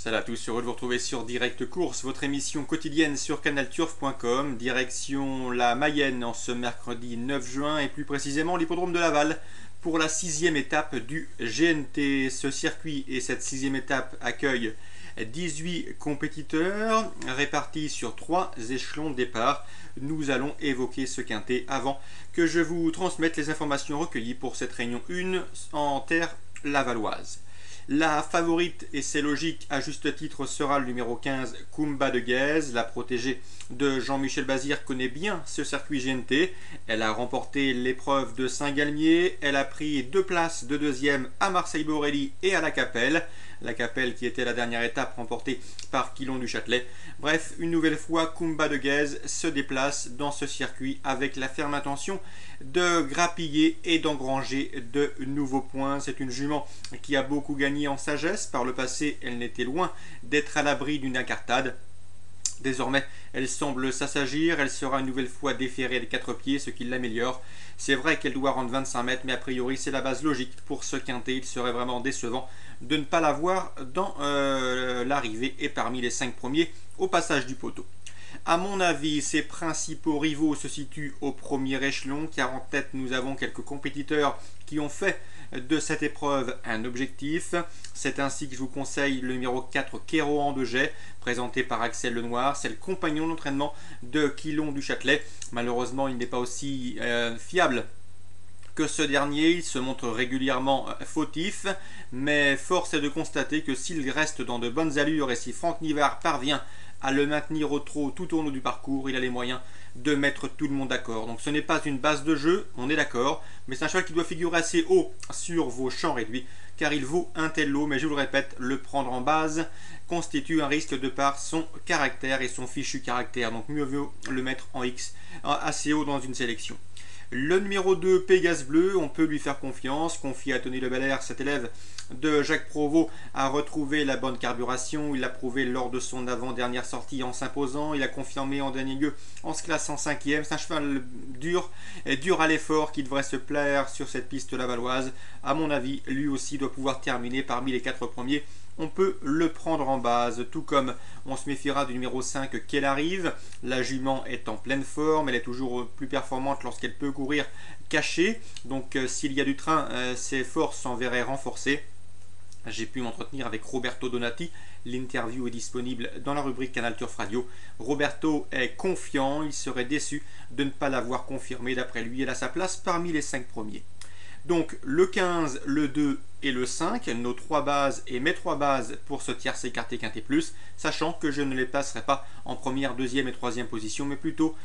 Salut à tous, heureux de vous retrouver sur Direct Course, votre émission quotidienne sur canalturf.com. Direction la Mayenne en ce mercredi 9 juin et plus précisément l'hippodrome de Laval pour la 6e étape du GNT. Ce circuit et cette 6e étape accueillent 18 compétiteurs répartis sur 3 échelons de départ. Nous allons évoquer ce quintet avant que je vous transmette les informations recueillies pour cette réunion 1 en terre lavalloise. La favorite, et c'est logique, à juste titre, sera le numéro 15, Quoumba de Guez. La protégée de Jean-Michel Bazir connaît bien ce circuit GNT. Elle a remporté l'épreuve de Saint-Galmier. Elle a pris 2 places de deuxième à Marseille-Borelli et à La Capelle. La Capelle qui était la dernière étape remportée par Quillon du Châtelet. Bref, une nouvelle fois, Quoumba de Guez se déplace dans ce circuit avec la ferme intention de grappiller et d'engranger de nouveaux points. C'est une jument qui a beaucoup gagné en sagesse. Par le passé, elle n'était loin d'être à l'abri d'une incartade. Désormais, elle semble s'assagir. Elle sera une nouvelle fois déférée des 4 pieds, ce qui l'améliore. C'est vrai qu'elle doit rendre 25 mètres, mais a priori, c'est la base logique pour ce quintet. Il serait vraiment décevant de ne pas la voir dans l'arrivée et parmi les 5 premiers au passage du poteau. A mon avis, ses principaux rivaux se situent au premier échelon, car en tête, nous avons quelques compétiteurs qui ont fait de cette épreuve un objectif. C'est ainsi que je vous conseille le numéro 4, Kéroan de Jet, présenté par Axel Lenoir. C'est le compagnon d'entraînement de Quillon du Châtelet. Malheureusement, il n'est pas aussi fiable que ce dernier. Il se montre régulièrement fautif, mais force est de constater que s'il reste dans de bonnes allures et si Franck Nivard parvient à le maintenir au trot tout au long du parcours, il a les moyens de mettre tout le monde d'accord. Donc ce n'est pas une base de jeu, on est d'accord, mais c'est un cheval qui doit figurer assez haut sur vos champs réduits, car il vaut un tel lot, mais je vous le répète, le prendre en base constitue un risque de par son caractère et son fichu caractère, donc mieux vaut le mettre en X assez haut dans une sélection. Le numéro 2, Pégase bleu, on peut lui faire confiance, confié à Tony Le Belair, cet élève de Jacques Provo a retrouvé la bonne carburation, il l'a prouvé lors de son avant-dernière sortie en s'imposant, il a confirmé en dernier lieu en se classant 5e, c'est un cheval dur à l'effort qui devrait se plaire sur cette piste lavalloise. À mon avis, lui aussi doit pouvoir terminer parmi les 4 premiers. On peut le prendre en base, tout comme on se méfiera du numéro 5 qu'elle arrive. La jument est en pleine forme, elle est toujours plus performante lorsqu'elle peut courir cachée. Donc s'il y a du train, ses forces s'en verraient renforcées. J'ai pu m'entretenir avec Roberto Donati. L'interview est disponible dans la rubrique Canal Turf Radio. Roberto est confiant, il serait déçu de ne pas l'avoir confirmé. D'après lui, elle a sa place parmi les 5 premiers. Donc le 15, le 2 et le 5, nos 3 bases et mes 3 bases pour ce tierce écarté quinté plus, sachant que je ne les placerai pas en première, deuxième et troisième position, mais plutôt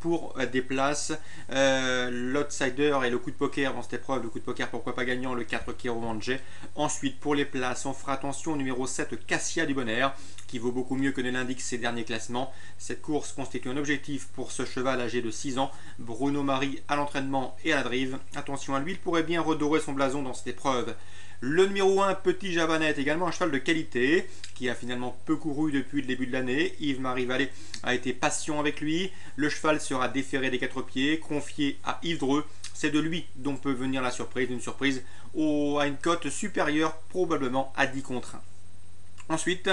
pour des places. L'outsider et le coup de poker dans cette épreuve, le coup de poker pourquoi pas gagnant, le 4 Kéroan de Jet. Ensuite pour les places, on fera attention au numéro 7 Cassia du Bonheur, qui vaut beaucoup mieux que ne l'indiquent ses derniers classements. Cette course constitue un objectif pour ce cheval âgé de 6 ans. Bruno Marie à l'entraînement et à la drive. Attention à lui, il pourrait bien redorer son blason dans cette épreuve. Le numéro 1, Petit Javanet, également un cheval de qualité, qui a finalement peu couru depuis le début de l'année. Yves-Marie Dezonette a été patient avec lui. Le cheval sera déféré des 4 pieds, confié à Yves Dreux. C'est de lui dont peut venir la surprise, une surprise à une cote supérieure, probablement à 10/1. Ensuite,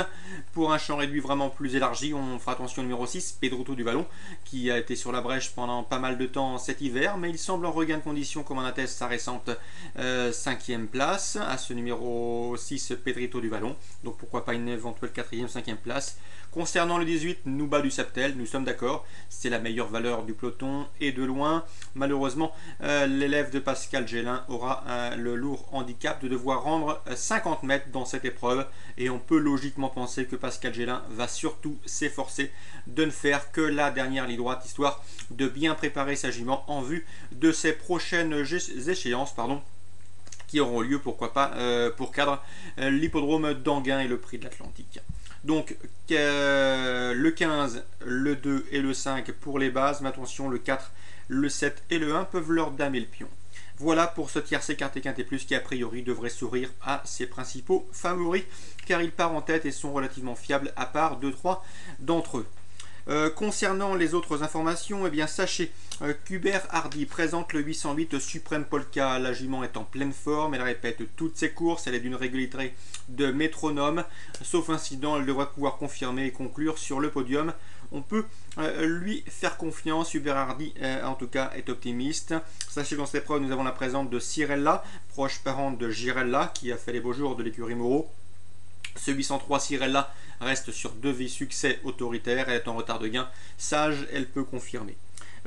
pour un champ réduit vraiment plus élargi, on fera attention au numéro 6, Pedrito du Vallon, qui a été sur la brèche pendant pas mal de temps cet hiver, mais il semble en regain de condition, comme en atteste sa récente 5e place à ce numéro 6, Pedrito du Vallon. Donc pourquoi pas une éventuelle 4e, 5e place. Concernant le 18, Nouba du Saptel, nous sommes d'accord, c'est la meilleure valeur du peloton et de loin. Malheureusement, l'élève de Pascal Gélin aura le lourd handicap de devoir rendre 50 mètres dans cette épreuve, et on peut logiquement penser que Pascal Gélin va surtout s'efforcer de ne faire que la dernière ligne droite, histoire de bien préparer sa jument en vue de ses prochaines échéances qui auront lieu, pourquoi pas, pour cadre l'hippodrome d'Anguin et le prix de l'Atlantique. Donc le 15, le 2 et le 5 pour les bases, mais attention, le 4, le 7 et le 1 peuvent leur damer le pion. Voilà pour ce tiercé écarté quinté plus qui a priori devrait sourire à ses principaux favoris, car il part en tête et sont relativement fiables à part 2-3 d'entre eux. Concernant les autres informations, eh bien, sachez qu'Hubert Hardy présente le 808 Suprême Polka. La jument est en pleine forme, elle répète toutes ses courses, elle est d'une régularité de métronome. Sauf incident, elle devrait pouvoir confirmer et conclure sur le podium. On peut lui faire confiance. Hubert Hardy, en tout cas, est optimiste. Sachez que dans cette épreuve, nous avons la présence de Cirella, proche parente de Girella, qui a fait les beaux jours de l'écurie Moreau. Ce 803 Cirella reste sur deux succès autoritaires. Elle est en retard de gain. Sage, elle peut confirmer.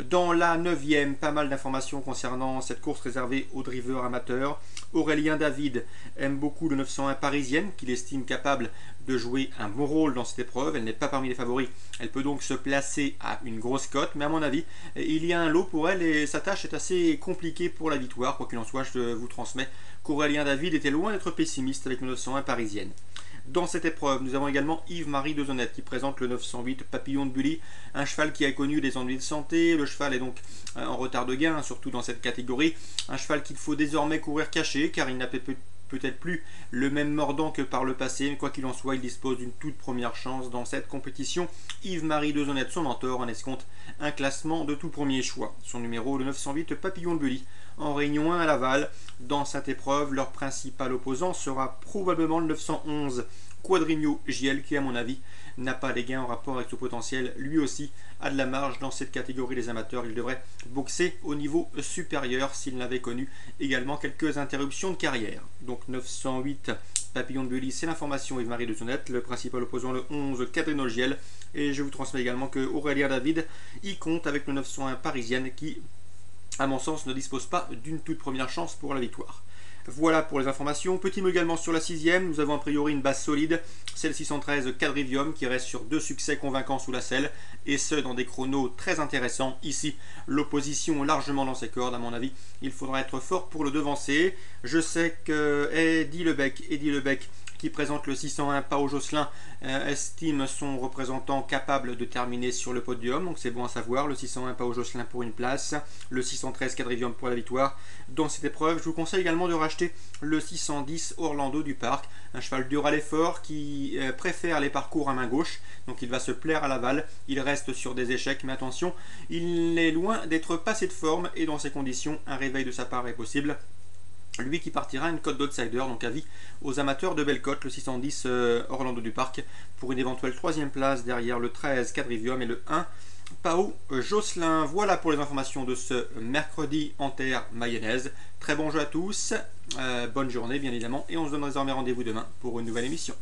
Dans la 9e, pas mal d'informations concernant cette course réservée aux drivers amateurs. Aurélien David aime beaucoup le 901 Parisienne, qu'il estime capable de jouer un bon rôle dans cette épreuve. Elle n'est pas parmi les favoris, elle peut donc se placer à une grosse cote, mais à mon avis, il y a un lot pour elle et sa tâche est assez compliquée pour la victoire. Quoi qu'il en soit, je vous transmets qu'Aurélien David était loin d'être pessimiste avec le 901 Parisienne. Dans cette épreuve, nous avons également Yves-Marie Dezonette qui présente le 908 Papillon de Bully, un cheval qui a connu des ennuis de santé. Le cheval est donc en retard de gain, surtout dans cette catégorie. Un cheval qu'il faut désormais courir caché, car il n'a peut-être plus le même mordant que par le passé. Mais quoi qu'il en soit, il dispose d'une toute première chance dans cette compétition. Yves-Marie Dezonette, son mentor, en escompte un classement de tout premier choix. Son numéro, le 908 Papillon de Bully, en réunion 1 à Laval. Dans cette épreuve, leur principal opposant sera probablement le 911 Quadrinho Giel, qui à mon avis n'a pas les gains en rapport avec son potentiel. Lui aussi a de la marge dans cette catégorie des amateurs. Il devrait boxer au niveau supérieur s'il n'avait connu également quelques interruptions de carrière. Donc 908 Papillon de Bully, c'est l'information Yves-Marie Dezonette, le principal opposant le 11 Quadrinho Giel, et je vous transmets également que Aurélien David y compte avec le 901 Parisienne qui, à mon sens, ne dispose pas d'une toute première chance pour la victoire. Voilà pour les informations. Petit mot également sur la 6e, nous avons a priori une base solide. C'est le 613 Quadrivium qui reste sur deux succès convaincants sous la selle, et ce dans des chronos très intéressants. Ici, l'opposition largement dans ses cordes. À mon avis, il faudra être fort pour le devancer. Je sais que Eddy Lebec qui présente le 601 Pas au Josselin estime son représentant capable de terminer sur le podium, donc c'est bon à savoir. Le 601 Pas au Josselin pour une place, le 613 Quadrivium pour la victoire. Dans cette épreuve, je vous conseille également de racheter le 610 Orlando du Parc, un cheval dur à l'effort qui préfère les parcours à main gauche, donc il va se plaire à Laval. Il reste sur des échecs, mais attention, il est loin d'être passé de forme, et dans ces conditions, un réveil de sa part est possible. Lui qui partira une cote d'outsider, donc avis aux amateurs de belle cote, le 610 Orlando du Parc pour une éventuelle 3e place derrière le 13 Quadrivium et le 1 Pas au Josselin. Voilà pour les informations de ce mercredi en terre mayonnaise. Très bon jeu à tous, bonne journée bien évidemment, et on se donne désormais rendez-vous demain pour une nouvelle émission.